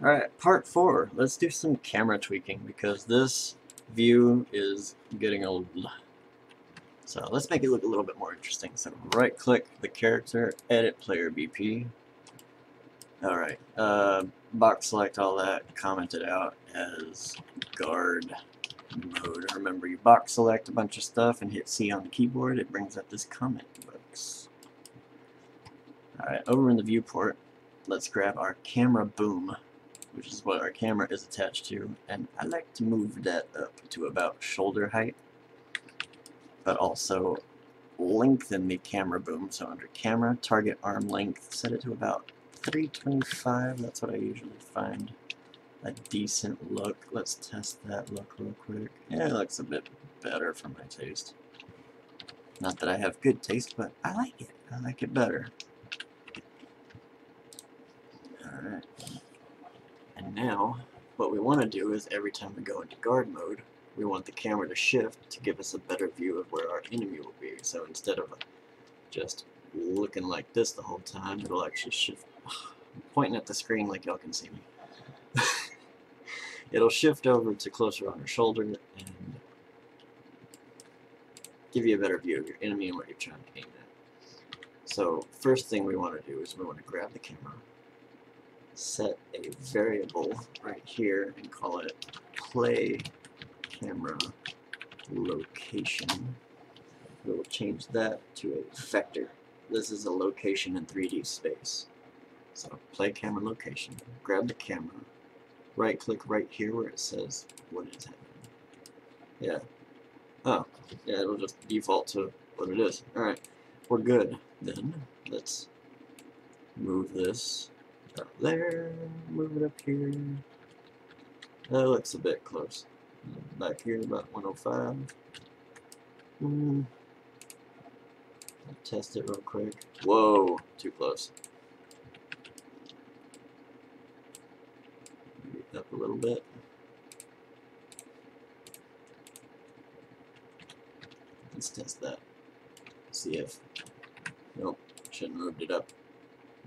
Alright, part 4. Let's do some camera tweaking because this view is getting old. So let's make it look a little bit more interesting. So right click the character, edit player BP. Alright, box select all that, comment it out as guard mode. Remember, you box select a bunch of stuff and hit C on the keyboard, it brings up this comment box. Alright, over in the viewport, let's grab our camera boom, which is what our camera is attached to, and I like to move that up to about shoulder height, but also lengthen the camera boom. So under camera, target arm length, set it to about 325, that's what I usually find a decent look. Let's test that look real quick. Yeah, it looks a bit better for my taste. Not that I have good taste, but I like it. I like it better. Alright. And now, what we want to do is every time we go into guard mode, we want the camera to shift to give us a better view of where our enemy will be. So instead of just looking like this the whole time, it'll actually shift. I'm pointing at the screen like y'all can see me. It'll shift over to closer on your shoulder and give you a better view of your enemy and what you're trying to aim at. So first thing we want to do is we want to grab the camera, set a variable right here and call it Play Camera Location. We will change that to a vector. This is a location in 3D space. So Play Camera Location, grab the camera, right click right here where it says what is happening. Yeah. Oh, yeah, it'll just default to what it is. Alright, we're good. Then let's move this up there, move it up here. That looks a bit close. Back here, about 105. I'll test it real quick. Whoa, too close. Maybe up a little bit. Let's test that. See if. Nope, shouldn't have moved it up.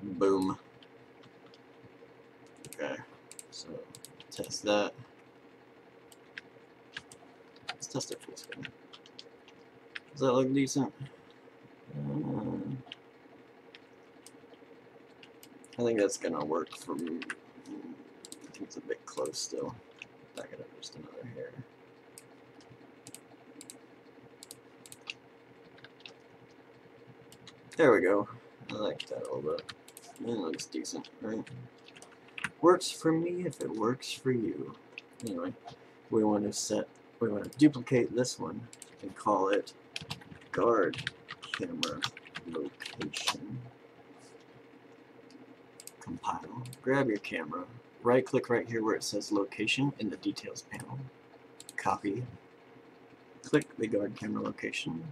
Boom. Okay, so test that. Let's test it full screen. Does that look decent? I think that's gonna work for me. I think it's a bit close still. Back it up just another hair. There we go. I like that a little bit. It looks decent, right? Works for me if it works for you. Anyway, we want to duplicate this one and call it Guard Camera Location. Compile. Grab your camera. Right click right here where it says Location in the Details panel. Copy. Click the Guard Camera Location.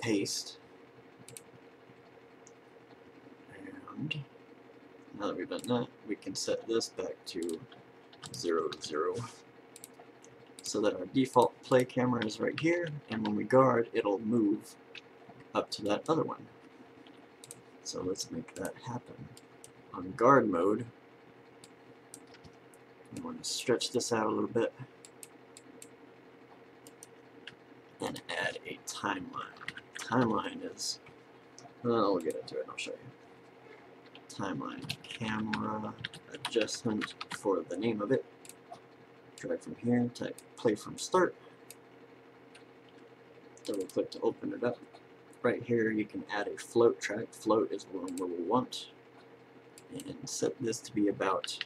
Paste. And now that we've done that, we can set this back to 0, 0, so that our default play camera is right here, and when we guard, it'll move up to that other one. So let's make that happen. On guard mode, we want to stretch this out a little bit and add a timeline. Timeline is, well, we'll get into it and I'll show you. Timeline camera adjustment for the name of it. Drag from here, type play from start. Double click to open it up. Right here you can add a float track. Float is one where we want. And set this to be about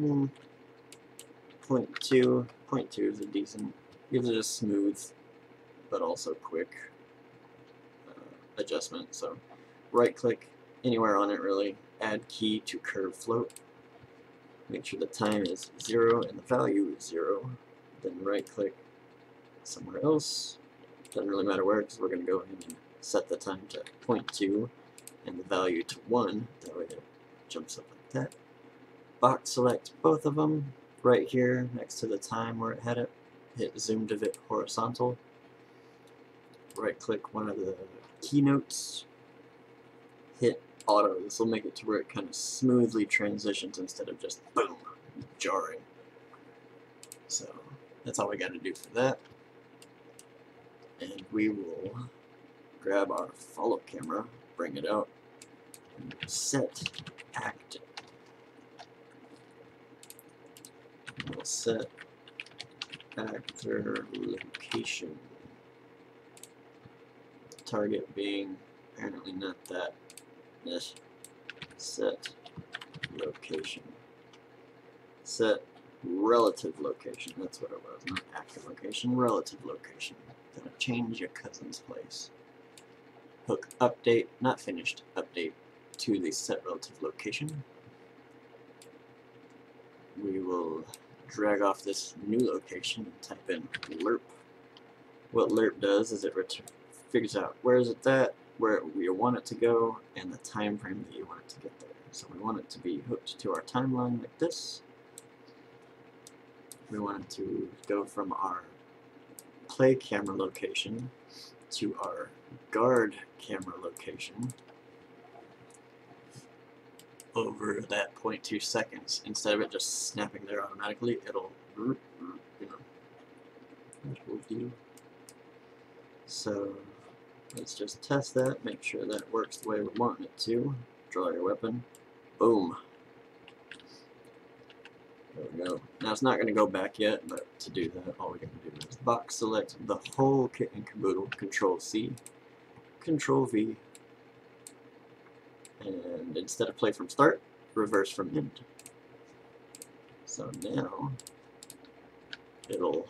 0.2. 0.2 is a decent, gives it a smooth but also quick adjustment. So right click anywhere on it really, add key to curve float, make sure the time is 0 and the value is 0, then right click somewhere else, doesn't really matter where because we're going to go ahead and set the time to 0.2 and the value to 1, that way it jumps up like that. Box select both of them, right here next to the time where it had it, hit zoom to fit horizontal, right click one of the keynotes, hit auto. This will make it to where it kind of smoothly transitions instead of just boom, jarring. So that's all we got to do for that. And we will grab our follow camera, bring it out, and set active. We'll set actor location. Target being apparently not that. This set location. Set relative location. That's what it was. Not active location. Relative location. Gonna change your cousin's place. Hook update, not finished, update to the set relative location. We will drag off this new location and type in lerp. What lerp does is it figures out where is it at, where we want it to go, and the time frame that you want it to get there. So we want it to be hooked to our timeline like this. We want it to go from our Play Camera Location to our Guard Camera Location over that 0.2 seconds. Instead of it just snapping there automatically, it'll, you know, it will do. So let's just test that, make sure that works the way we want it to. Draw your weapon. Boom. There we go. Now it's not going to go back yet, but to do that, all we're going to do is box select the whole kit and caboodle, Control C, Control V, and instead of play from start, reverse from end. So now it'll,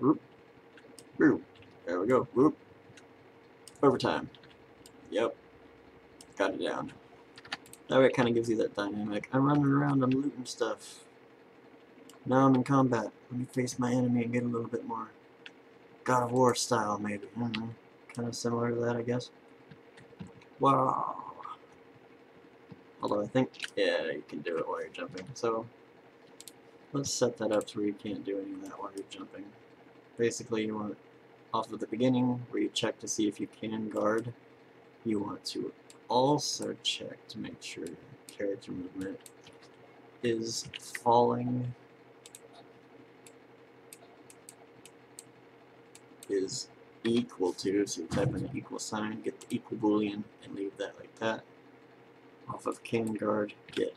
whoop, whoop, there we go, whoop, overtime. Yep, got it down. That way it kind of gives you that dynamic. I'm running around, I'm looting stuff. Now I'm in combat. Let me face my enemy and get a little bit more God of War style, maybe. I don't know. Kind of similar to that, I guess. Wow. Although I think, yeah, you can do it while you're jumping. So let's set that up to where you can't do any of that while you're jumping. Basically, you want off of the beginning where you check to see if you can guard. You want to also check to make sure your character movement is falling, is equal to, so you type in the equal sign, get the equal boolean, and leave that like that. Off of can guard, get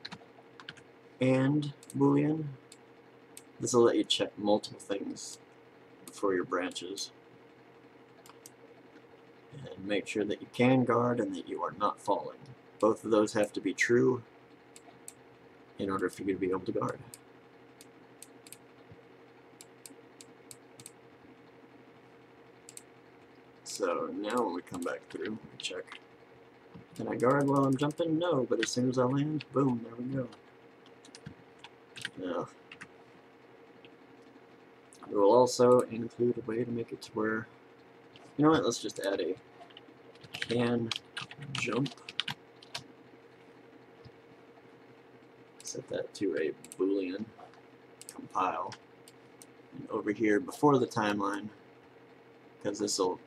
and boolean. This will let you check multiple things for your branches. And make sure that you can guard and that you are not falling. Both of those have to be true in order for you to be able to guard. So now when we come back through, we check. Can I guard while I'm jumping? No, but as soon as I land, boom, there we go. Now, we will also include a way to make it to where, you know what, let's just add a can jump. Set that to a boolean. Compile. And over here, before the timeline, because this will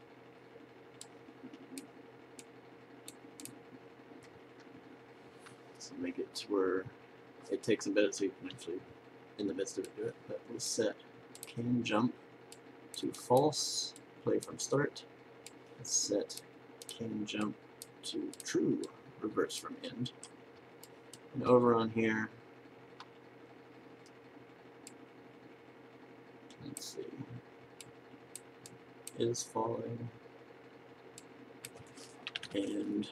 make it to where it takes a bit so you can actually, in the midst of it, do it. But we'll set can jump to false. Play from start, set can jump to true, reverse from end. And over on here, let's see, is falling, and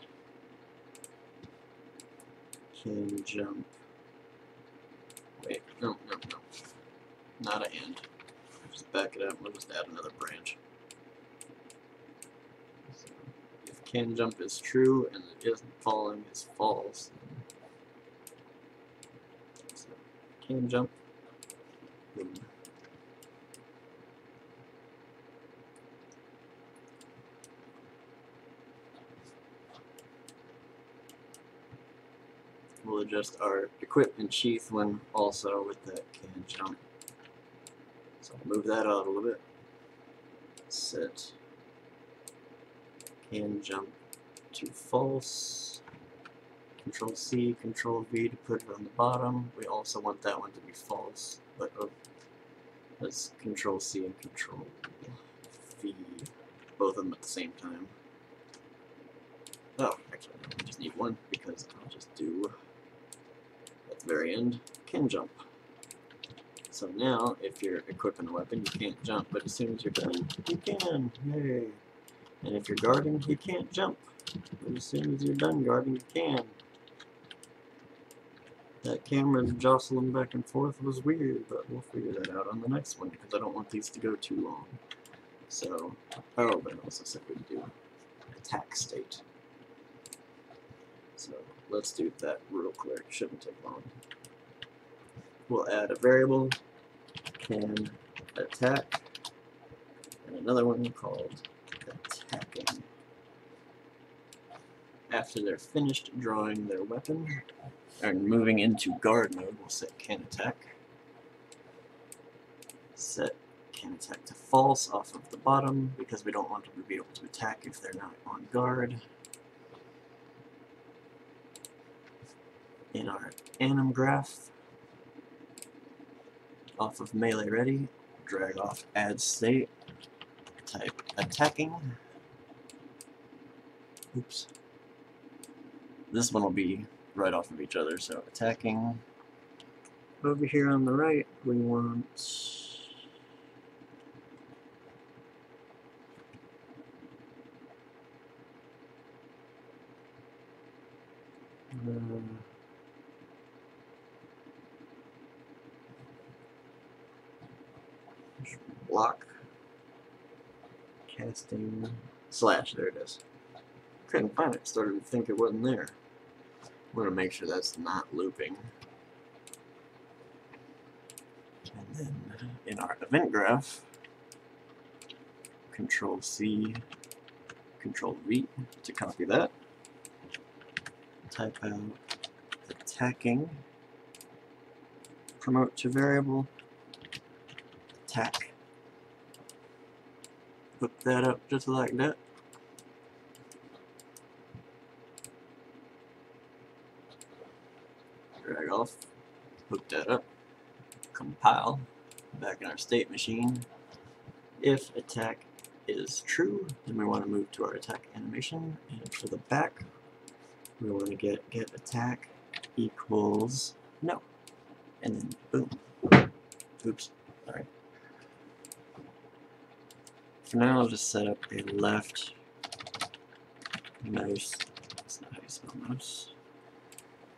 can jump, wait, no, not an end, just back it up, we'll just add another branch. Can jump is true and it isn't falling is false. So, can jump. Boom. We'll adjust our equip and sheath when also with that can jump. So I'll move that out a little bit. Set. Can jump to false, Control C, Control V to put it on the bottom. We also want that one to be false, but let's Control C and Control V, both of them at the same time. Oh, actually, I just need one because I'll just do at the very end can jump. So now, if you're equipping a weapon, you can't jump, but as soon as you're done, you can. Yay! And if you're guarding, you can't jump. But as soon as you're done guarding, you can. That camera jostling back and forth was weird, but we'll figure that out on the next one, because I don't want these to go too long. So, oh, but it also said we do attack state. So, let's do that real quick. Shouldn't take long. We'll add a variable, can attack, and another one called attacking. After they're finished drawing their weapon, and moving into guard mode, we'll set can attack. Set can attack to false off of the bottom, because we don't want them to be able to attack if they're not on guard. In our anim graph, off of melee ready, drag off add state, type attacking. Oops. This one will be right off of each other, so attacking. Over here on the right, we want block casting slash, there it is. Couldn't find it, started to think it wasn't there. We're going to make sure that's not looping. And then in our event graph, Control C, Control V to copy that. Type out attacking, promote to variable, attack. Put that up just like that. Drag off, hook that up, compile, back in our state machine. If attack is true, then we want to move to our attack animation, and for the back, we want to get attack equals no, and then boom. Oops, sorry. For now, I'll just set up a left mouse, that's not how you spell mouse,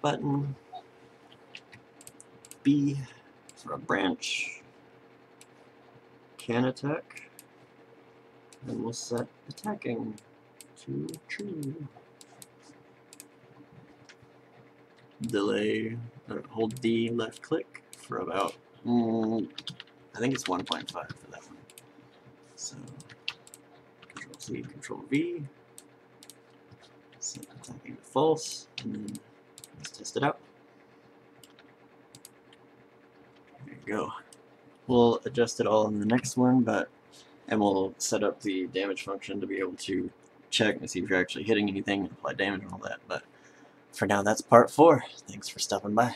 button, B for a branch, can attack, and we'll set attacking to true. Delay, or hold D, left click for about, I think it's 1.5 for that one. So, Control C, Control V, set attacking to false, and then let's test it out. There you go. We'll adjust it all in the next one, and we'll set up the damage function to be able to check and see if you're actually hitting anything and apply damage and all that. But for now, that's part 4. Thanks for stopping by.